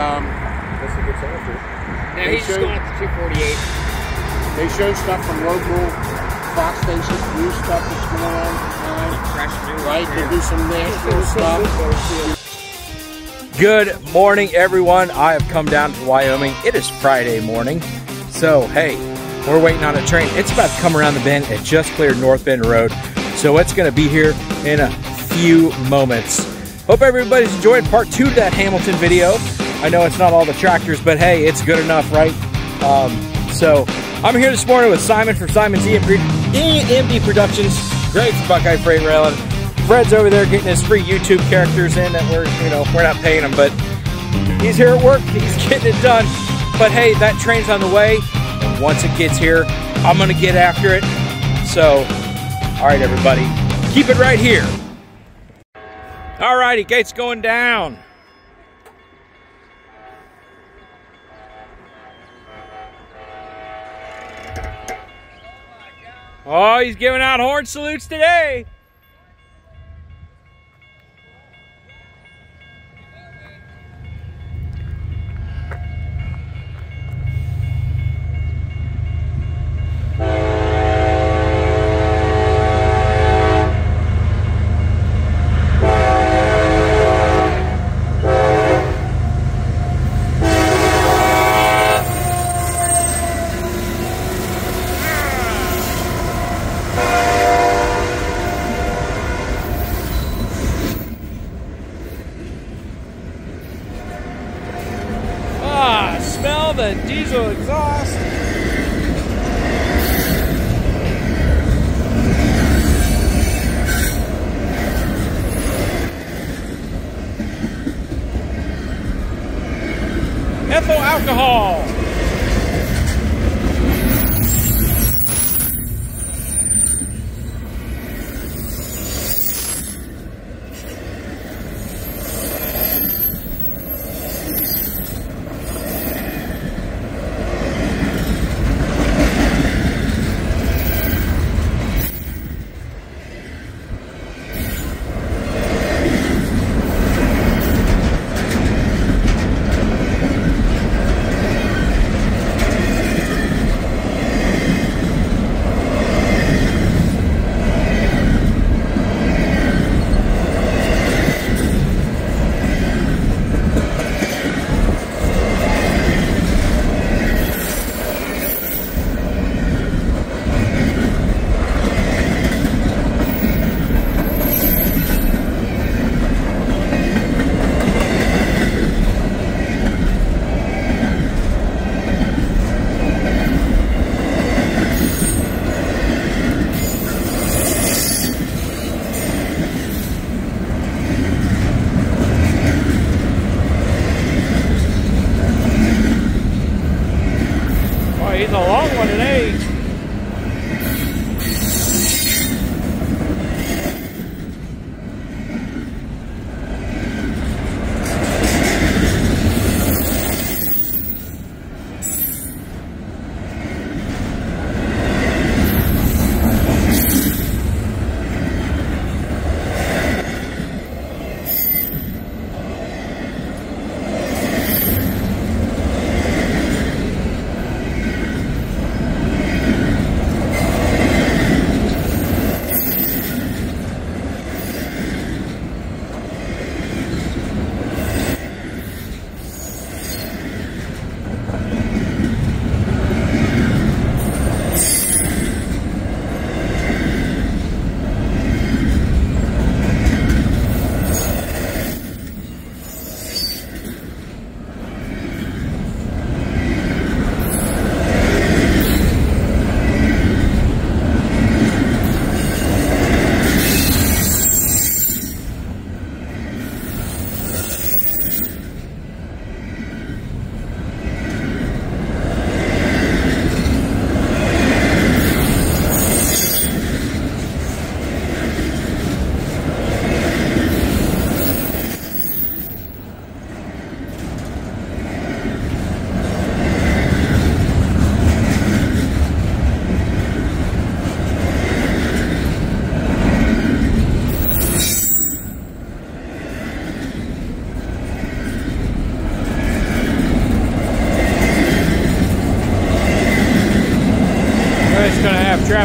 unless he gets after it. No, he's just going up to 248. They show stuff from local Fox stations, new stuff that's going on tonight. Right, they do some national stuff. Good morning, everyone. I have come down to Wyoming. It is Friday morning, so hey, we're waiting on a train. It's about to come around the bend. It just cleared North Bend Road, so it's going to be here in a few moments. Hope everybody's enjoyed part 2 to that Hamilton video. I know it's not all the tractors, but hey, it's good enough, right? So I'm here this morning with Simon from Simon's EMD Productions, Greg's Buckeye Freight Railing. Fred's over there getting his free YouTube characters in that we're not paying him, but he's here at work. He's getting it done. But hey, that train's on the way, and once it gets here, I'm gonna get after it. So, all right, everybody, keep it right here. All righty, gate's going down. Oh, he's giving out horn salutes today. The diesel exhaust. Ethyl alcohol. It's a long one today.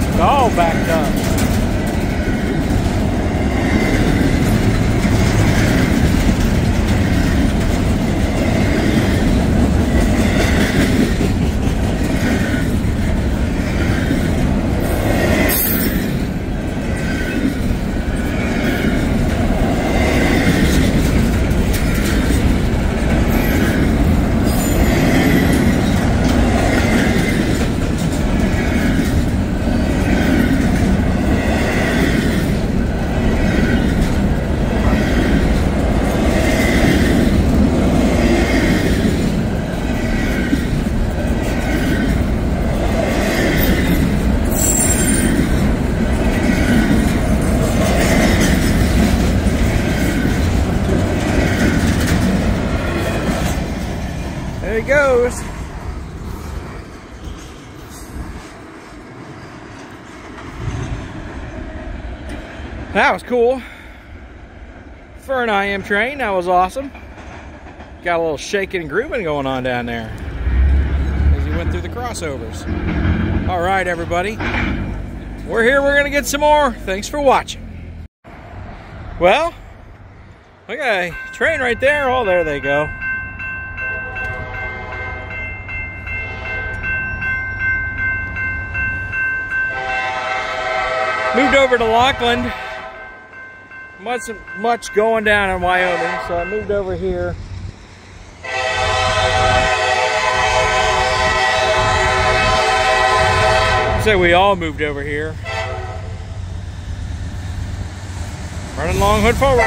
traffic all backed up. There he goes. That was cool. For an IM train, that was awesome. Got a little shaking and grooving going on down there as he went through the crossovers. All right, everybody. We're here, we're gonna get some more. Thanks for watching. Well, we got a train right there. Oh, there they go. Moved over to Lockland. Wasn't much going down in Wyoming, so I moved over here. I'd say we all moved over here. Running long hood forward.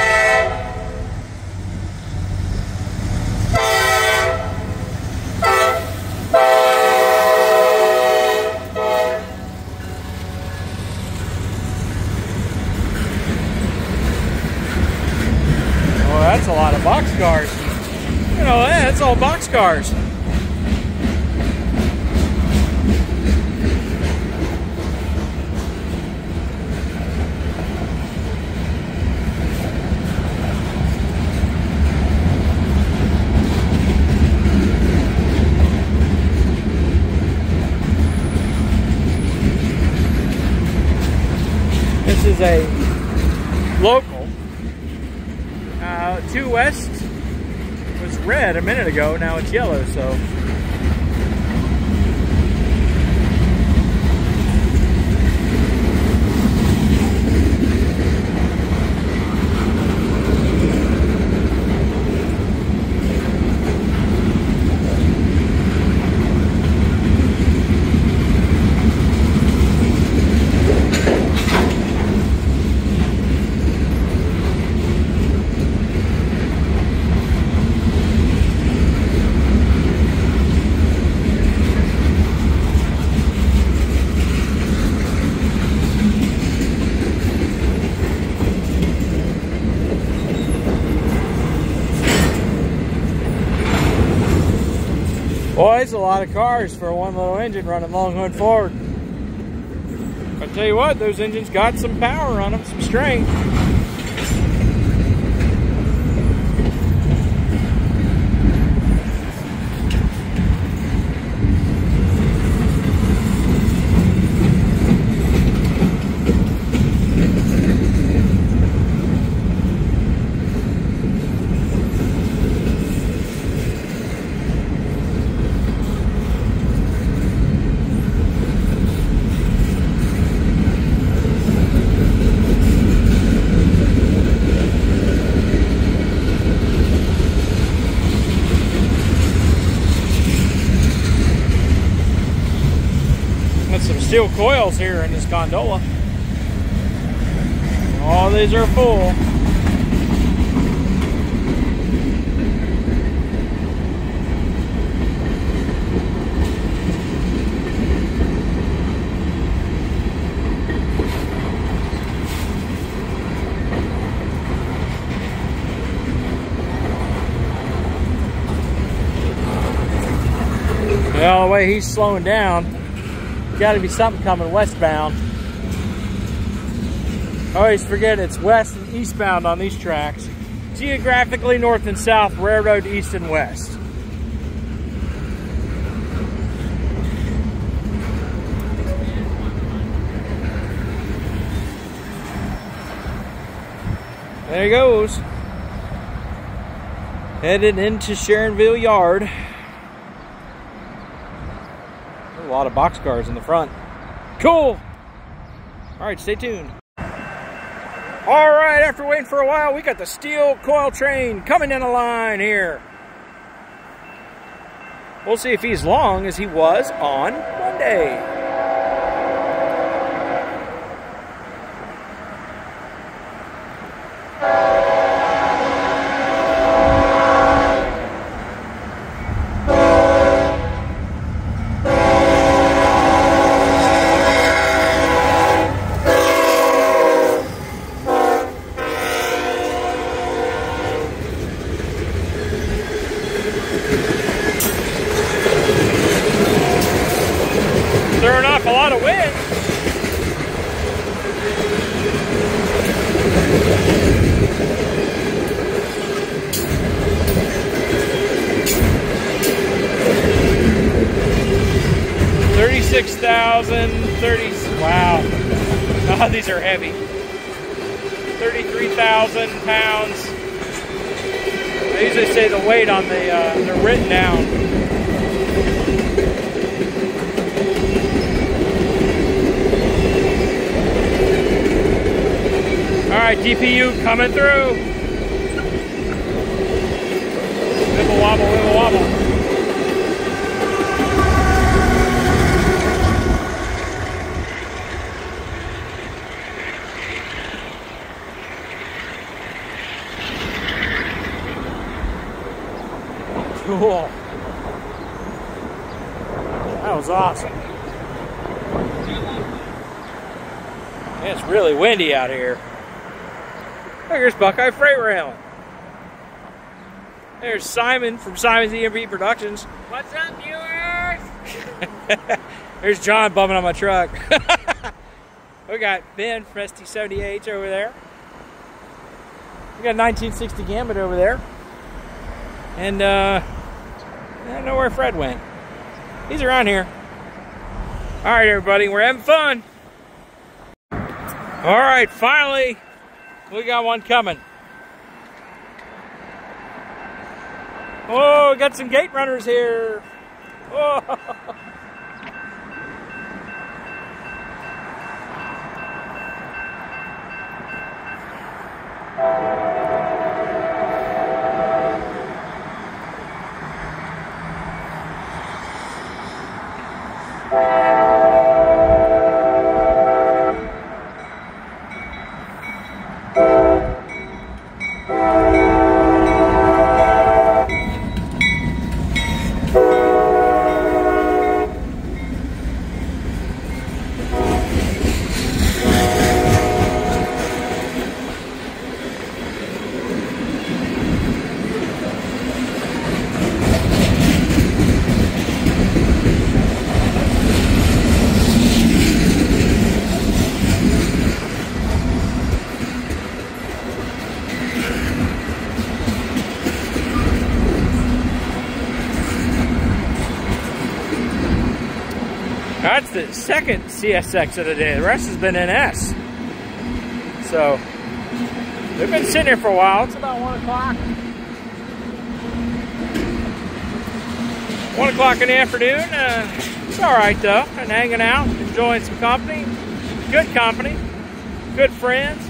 That's a lot of boxcars. You know, that's all boxcars. This is a local. Two West was red a minute ago, now it's yellow, so. Boy, it's a lot of cars for one little engine running long hood forward. I tell you what, those engines got some power on them, some strength. Steel coils here in this gondola. All these are full. Well, the way he's slowing down, gotta be something coming westbound. I always forget it's west and eastbound on these tracks. Geographically north and south, railroad east and west. There he goes. Headed into Sharonville Yard. There's a lot of boxcars in the front. Cool. All right, stay tuned. All right, after waiting for a while, we got the steel coil train coming in a line here. We'll see if he's long as he was on Monday. Wow. Oh, these are heavy. 33,000 pounds. They usually say the weight on the, they're written down. All right, DPU coming through. Wibble wobble, wibble wobble. Cool. That was awesome. Man, it's really windy out here. There's Buckeye Freight Railing. There's Simon from Simon's EMD Productions. What's up, viewers? There's John bumming on my truck. We got Ben from SD78 over there. We got 1960 Gambit over there. And, I don't know where Fred went. He's around here. All right, everybody, we're having fun. All right, finally, we got one coming. Oh, we got some gate runners here. Oh. That's the second CSX of the day. The rest has been NS. So, they've been sitting here for a while. It's about 1 o'clock. 1 o'clock in the afternoon. It's alright though. And hanging out, enjoying some company. Good company. Good friends.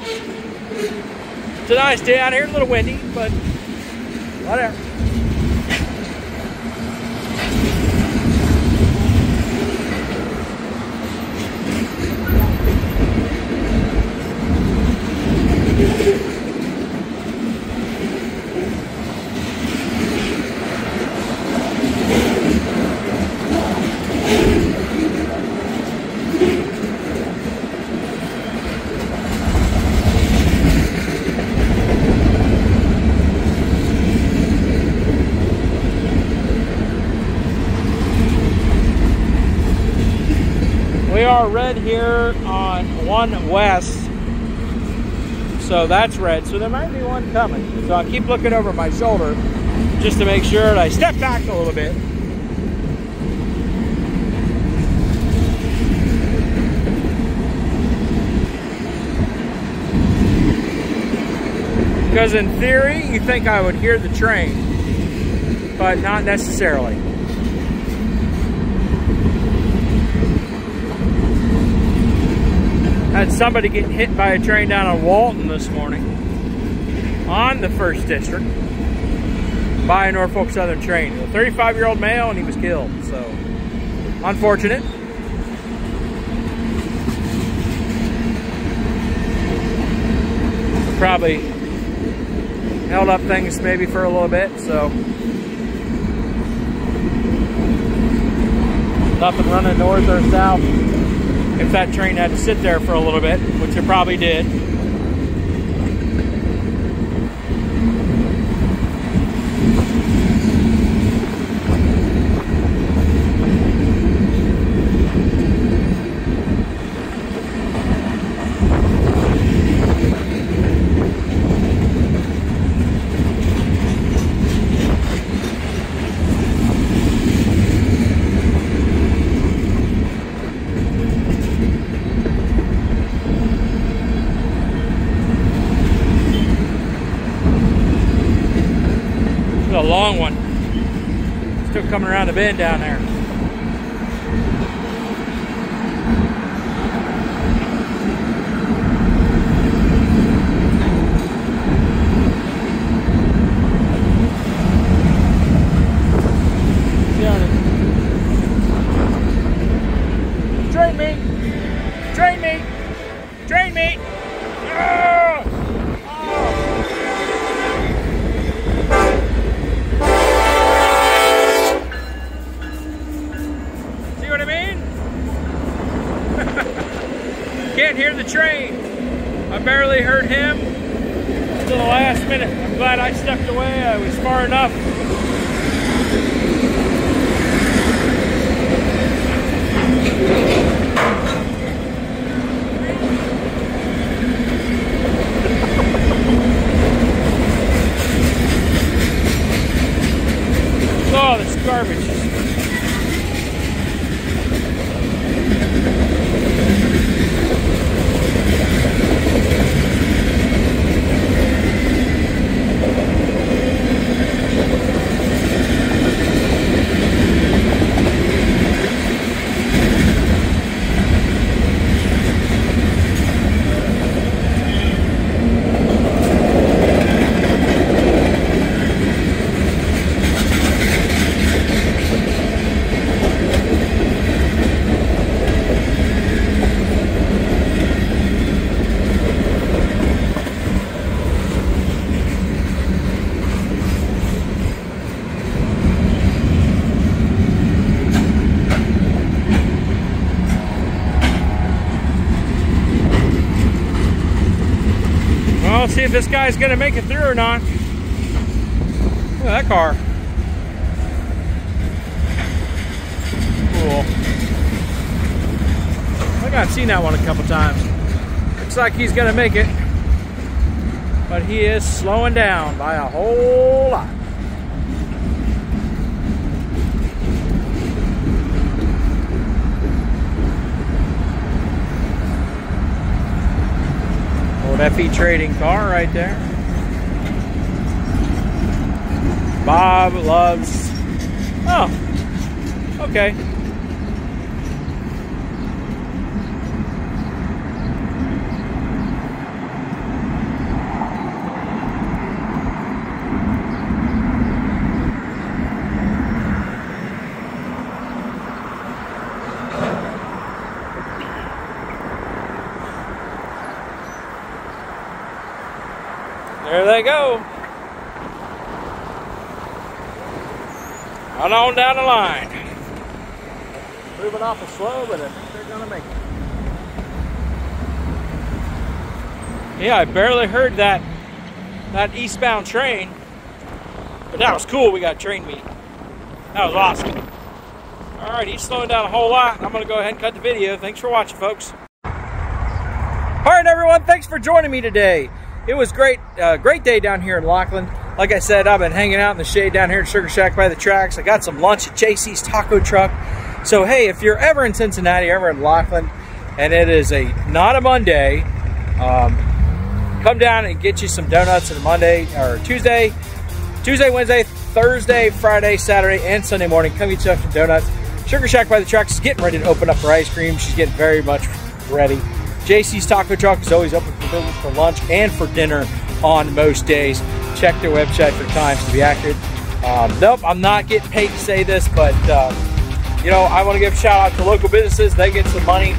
It's a nice day out here. A little windy, but whatever. Red here on 1 West, so that's red, so there might be one coming, so I keep looking over my shoulder just to make sure that I step back a little bit. Because in theory, you think I would hear the train, but not necessarily. Had somebody get hit by a train down on Walton this morning on the 1st District by a Norfolk Southern train. A 35-year-old male, and he was killed, so unfortunate. Probably held up things maybe for a little bit, so nothing running north or south. If that train had to sit there for a little bit, which it probably did. Long one. Still coming around the bend down there. Drain me! Drain me! Drain me! Ah! Can't hear the train. I barely heard him until the last minute. I'm glad I stepped away. I was far enough. Oh, this garbage. Let's see if this guy's gonna make it through or not. Look at that car. Cool. I think I've seen that one a couple times. Looks like he's gonna make it. But he is slowing down by a whole lot. FE trading car right there. Bob loves. Oh, okay. There they go. Right on down the line. Moving awful slow, but I think they're gonna make it. Yeah, I barely heard that eastbound train. But that was cool, we got train meet. That was awesome. Alright, he's slowing down a whole lot. I'm gonna go ahead and cut the video. Thanks for watching, folks. Alright everyone, thanks for joining me today. It was great, great day down here in Lockland. Like I said, I've been hanging out in the shade down here at Sugar Shack by the Tracks. I got some lunch at JC's Taco Truck. So hey, if you're ever in Cincinnati, ever in Lockland, and it is not a Monday, come down and get you some donuts on Monday or Tuesday, Wednesday, Thursday, Friday, Saturday, and Sunday morning. Come get yourself some donuts. Sugar Shack by the Tracks is getting ready to open up for ice cream. She's getting very much ready. JC's Taco Truck is always open for lunch and for dinner on most days. Check their website for times to be accurate. Nope, I'm not getting paid to say this, but you know, I want to give a shout out to local businesses. They get some money.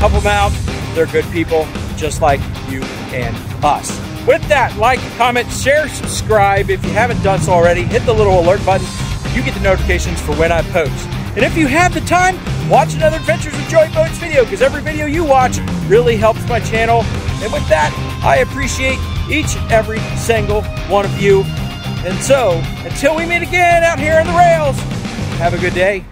Help them out. They're good people, just like you and us. With that, like, comment, share, subscribe. If you haven't done so already, hit the little alert button. You get the notifications for when I post. And if you have the time, watch another Adventures with Joey Bones video, because every video you watch really helps my channel. And with that, I appreciate each and every single one of you. And so, until we meet again out here on the rails, have a good day.